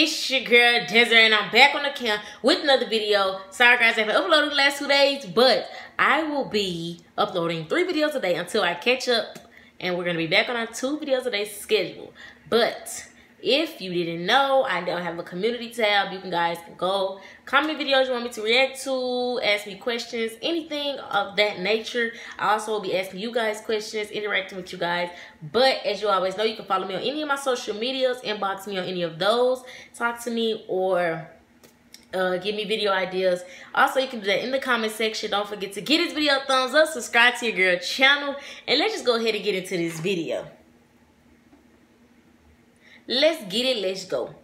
It's your girl Desiree and I'm back on the camp with another video. Sorry guys, I haven't uploaded the last 2 days, but I will be uploading 3 videos a day until I catch up, and we're gonna be back on our 2 videos a day schedule. But if you didn't know, I don't have a community tab. You guys can go comment videos you want me to react to, ask me questions, anything of that nature. I also will be asking you guys questions, interacting with you guys. But as you always know, you can follow me on any of my social medias, inbox me on any of those, talk to me, or give me video ideas. Also, you can do that in the comment section. Don't forget to give this video a thumbs up, subscribe to your girl channel, and let's just go ahead and get into this video. Let's get it, let's go.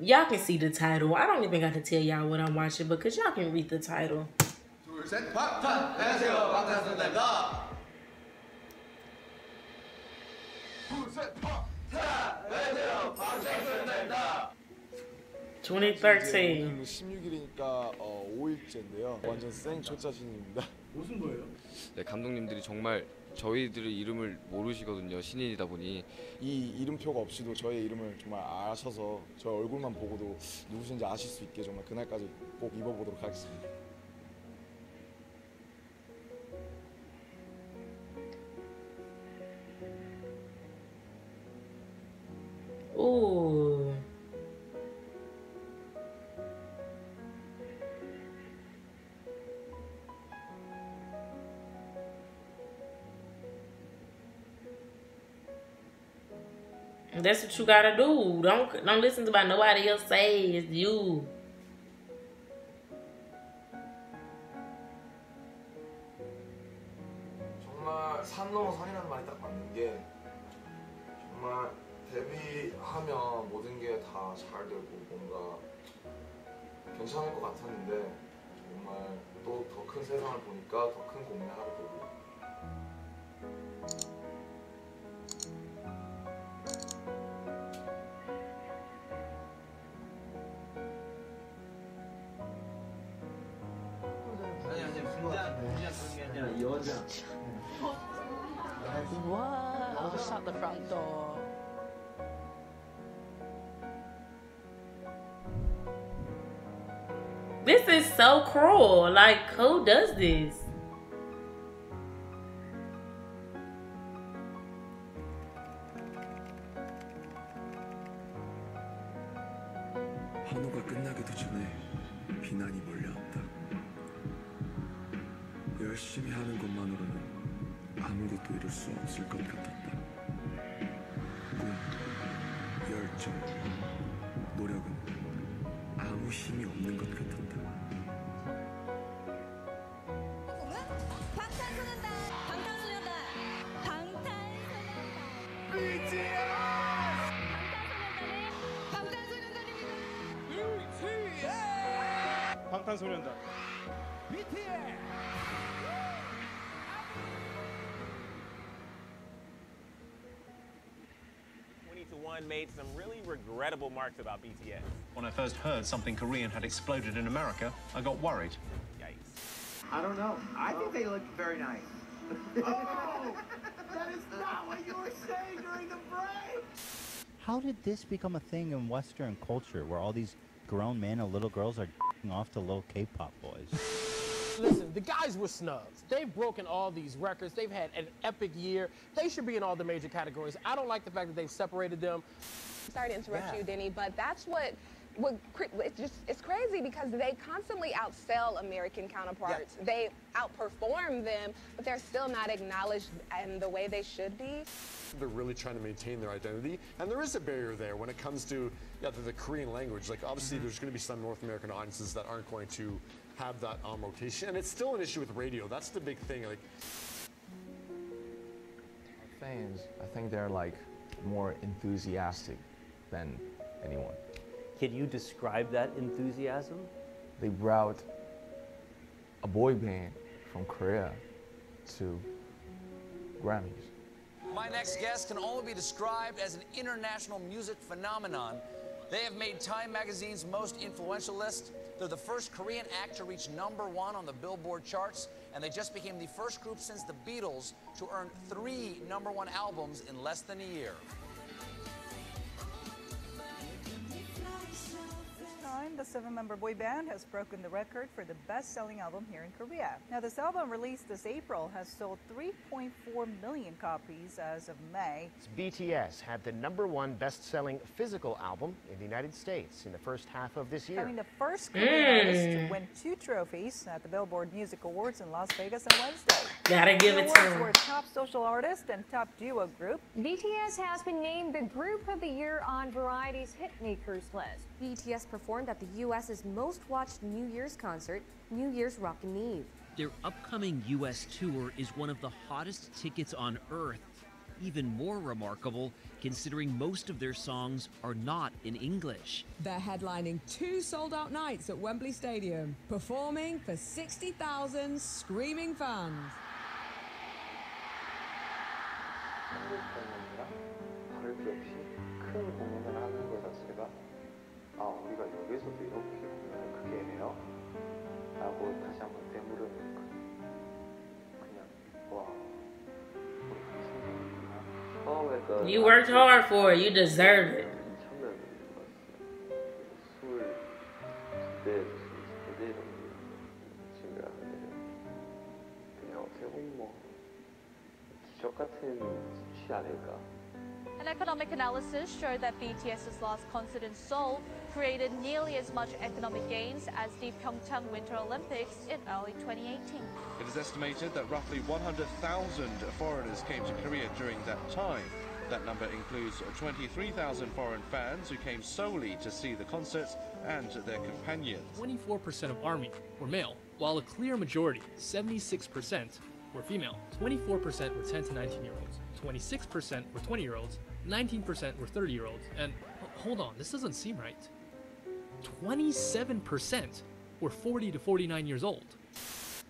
Y'all can see the title. I don't even got to tell y'all what I'm watching because y'all can read the title. 저희들의 이름을 모르시거든요. 신인이다 보니 이 이름표가 없이도 저의 이름을 정말 아셔서 저 얼굴만 보고도 누구신지 아실 수 있게 정말 그날까지 꼭 입어보도록 하겠습니다. 오. That's what you gotta do. Don't listen to what nobody else says. You. 정말 산 넘어 산이라는 말이 딱 맞는 게 정말 데뷔하면 모든 게 다 잘 되고 뭔가 괜찮을 것 같았는데 정말 또 더 큰 세상을 보니까 더 큰 고민을 하게 되고. Wow, shut the front door. This is so cruel. Like, who does this? 열심히 하는 것만으로는 아무것도 이룰 수 없을 것 같았다. 꿈, 열정, 노력은 아무 힘이 없는 것 같았다. 방탄소년단! 방탄소년단! 방탄소년단! BTS! 방탄소년단입니다! 방탄소년단! BTS! Made some really regrettable remarks about BTS. When I first heard something Korean had exploded in America, I got worried. Yikes. I don't know. I think they look very nice. Oh, that is not what you were saying during the break! How did this become a thing in Western culture where all these grown men and little girls are d***ing off to little K-pop boys? Listen, the guys were snubs. They've broken all these records. They've had an epic year. They should be in all the major categories. I don't like the fact that they've separated them. Sorry to interrupt you, Denny, but that's what it's just, it's crazy because they constantly outsell American counterparts. Yeah. They outperform them, but they're still not acknowledged in the way they should be. They're really trying to maintain their identity, and there is a barrier there when it comes to the Korean language. Like, obviously, there's going to be some North American audiences that aren't going to have that on rotation, and it's still an issue with radio. That's the big thing. Like, fans, I think they're like more enthusiastic than anyone. Can you describe that enthusiasm? They brought a boy band from Korea to Grammys. My next guest can only be described as an international music phenomenon. They have made Time Magazine's most influential list. They're the first Korean act to reach #1 on the Billboard charts, and they just became the first group since the Beatles to earn 3 #1 albums in less than a year. This time, the seven-member boy band has broken the record for the best-selling album here in Korea. Now, this album, released this April, has sold 3.4 million copies as of May. BTS had the #1 best-selling physical album in the United States in the first half of this year. I mean, the first Korean artist to win 2 trophies at the Billboard Music Awards in Las Vegas on Wednesday. Gotta give it to him. The awards were top social artist and top duo group. BTS has been named the Group of the Year on Variety's Hitmakers list. BTS performed at the U.S.'s most-watched New Year's concert, New Year's Rockin' Eve. Their upcoming U.S. tour is one of the hottest tickets on earth. Even more remarkable, considering most of their songs are not in English. They're headlining 2 sold-out nights at Wembley Stadium, performing for 60,000 screaming fans. You worked hard for it. You deserve it. An economic analysis showed that BTS's last concert in Seoul created nearly as much economic gains as the PyeongChang Winter Olympics in early 2018. It is estimated that roughly 100,000 foreigners came to Korea during that time. That number includes 23,000 foreign fans who came solely to see the concerts and their companions. 24% of ARMY were male, while a clear majority, 76%, were female. 24% were 10 to 19-year-olds, 26% were 20-year-olds, 19% were 30-year-olds, and hold on, this doesn't seem right. 27% were 40 to 49 years old.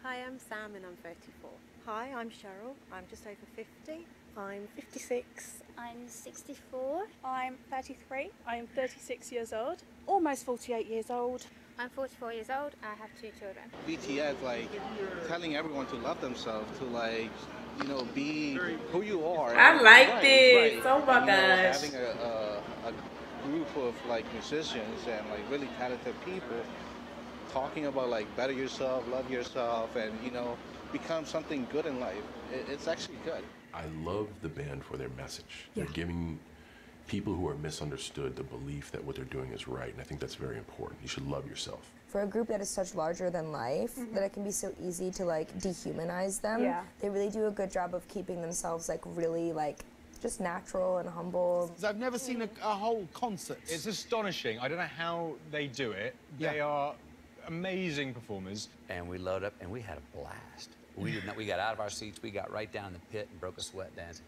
Hi, I'm Sam and I'm 34. Hi, I'm Cheryl. I'm just over 50. I'm 56. I'm 64. I'm 33. I'm 36 years old. Almost 48 years old. I'm 44 years old. I have 2 children. BTS, like, telling everyone to love themselves, to, like, you know, be who you are. I like this. Oh my gosh. Having a group of, like, musicians and, like, really talented people talking about, like, better yourself, love yourself, and, you know, become something good in life. It's actually good. I love the band for their message. Yeah. They're giving people who are misunderstood the belief that what they're doing is right, and I think that's very important. You should love yourself. For a group that is such larger than life, that it can be so easy to, like, dehumanize them, they really do a good job of keeping themselves, like, really, like, just natural and humble. I've never seen a whole concert. It's astonishing. I don't know how they do it. They are amazing performers. And we loaded up, and we had a blast. We did not, we got out of our seats, we got right down in the pit and broke a sweat dancing.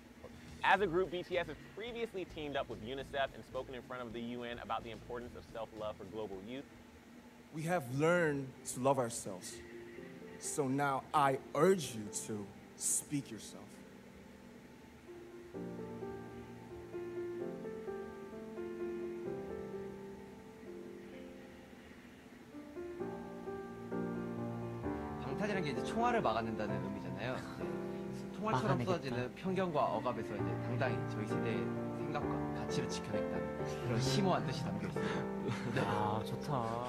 As a group, BTS has previously teamed up with UNICEF and spoken in front of the UN about the importance of self-love for global youth. We have learned to love ourselves. So now I urge you to speak yourself. 방탄이라는 게 이제 총알을 막아낸다는 의미잖아요. 총알처럼 쏟아지는 편견과 억압에서 이제 당당히 저희 세대의 생각과 가치를 지켜냈다는 그런 심오한 뜻이 담겨 있습니다. 아, 좋다.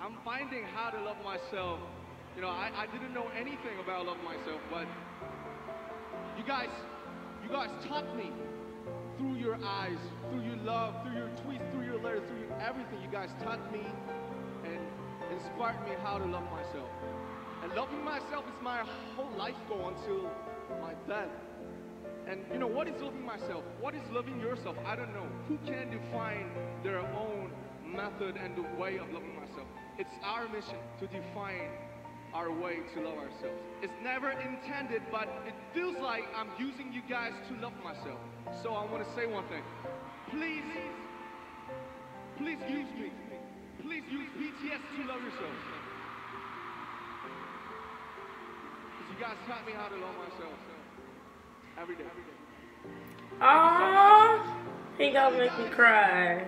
I'm finding how to love myself. You know, I didn't know anything about love myself, but you guys taught me through your eyes, through your love, through your tweets, through your letters, through your everything. You guys taught me and inspired me how to love myself. And loving myself is my whole life goal until my death. And you know, what is loving myself? What is loving yourself? I don't know. Who can define their own method and the way of loving myself? It's our mission to define our way to love ourselves. It's never intended, but it feels like I'm using you guys to love myself. So I want to say one thing. Please, please use me. Please use BTS to love yourself. You guys taught me how to love myself every day. Aww, he gonna make me cry.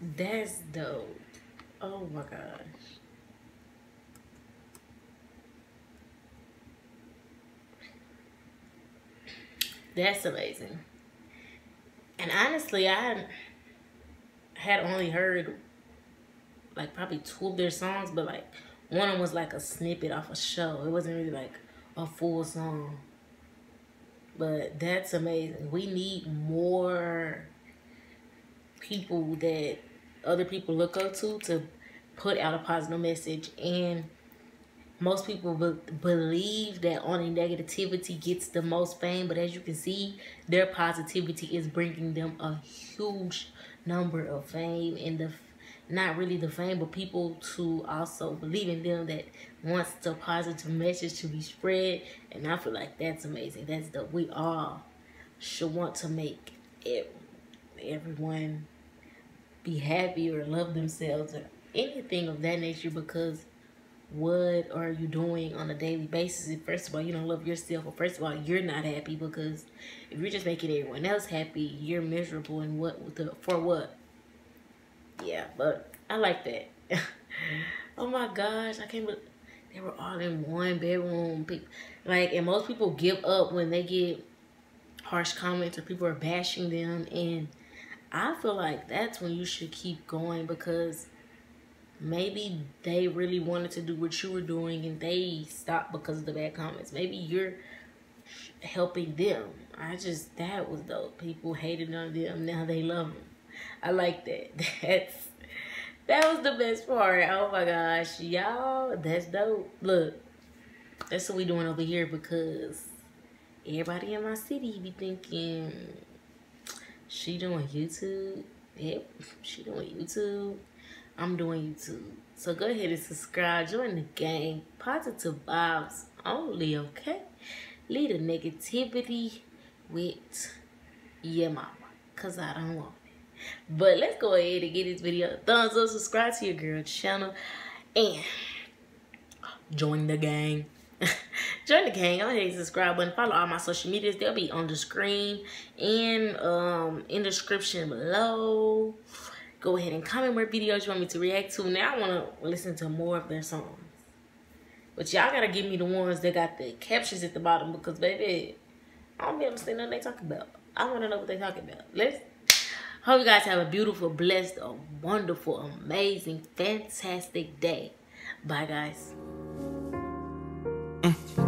That's dope. Oh my gosh. That's amazing. And honestly, I had only heard like probably two of their songs, but like one of them was like a snippet off a show. It wasn't really like a full song. But that's amazing. We need more people that other people look up to put out a positive message. And most people believe that only negativity gets the most fame, but as you can see, their positivity is bringing them a huge number of fame, and not really the fame, but people to also believe in them that wants the positive message to be spread. And I feel like that's amazing. That's the we all should want to make everyone be happy or love themselves or anything of that nature, because what are you doing on a daily basis? If first of all you don't love yourself, or first of all you're not happy, because if you're just making everyone else happy, you're miserable. And for what? Yeah, but I like that. Oh my gosh, I can't believe they were all in one bedroom. Like, and most people give up when they get harsh comments or people are bashing them, and I feel like that's when you should keep going, because maybe they really wanted to do what you were doing and they stopped because of the bad comments. Maybe you're helping them. That was dope. People hated on them, now they love them. I like that. That was the best part. Oh my gosh, y'all, that's dope. Look, that's what we doing over here, because everybody in my city be thinking she doing YouTube. Yep, she doing YouTube. I'm doing YouTube. So go ahead and subscribe. Join the gang. Positive vibes only, okay? Leave the negativity with your mama, because I don't want it. But let's go ahead and get this video a thumbs up. Subscribe to your girl channel. And join the gang. Join the gang. Go ahead and subscribe button. Follow all my social medias. They'll be on the screen and in the description below. Go ahead and comment more videos you want me to react to. Now I want to listen to more of their songs. But y'all got to give me the ones that got the captions at the bottom, because, baby, I don't be able to see nothing they talking about. I want to know what they talking about. Hope you guys have a beautiful, blessed, wonderful, amazing, fantastic day. Bye, guys.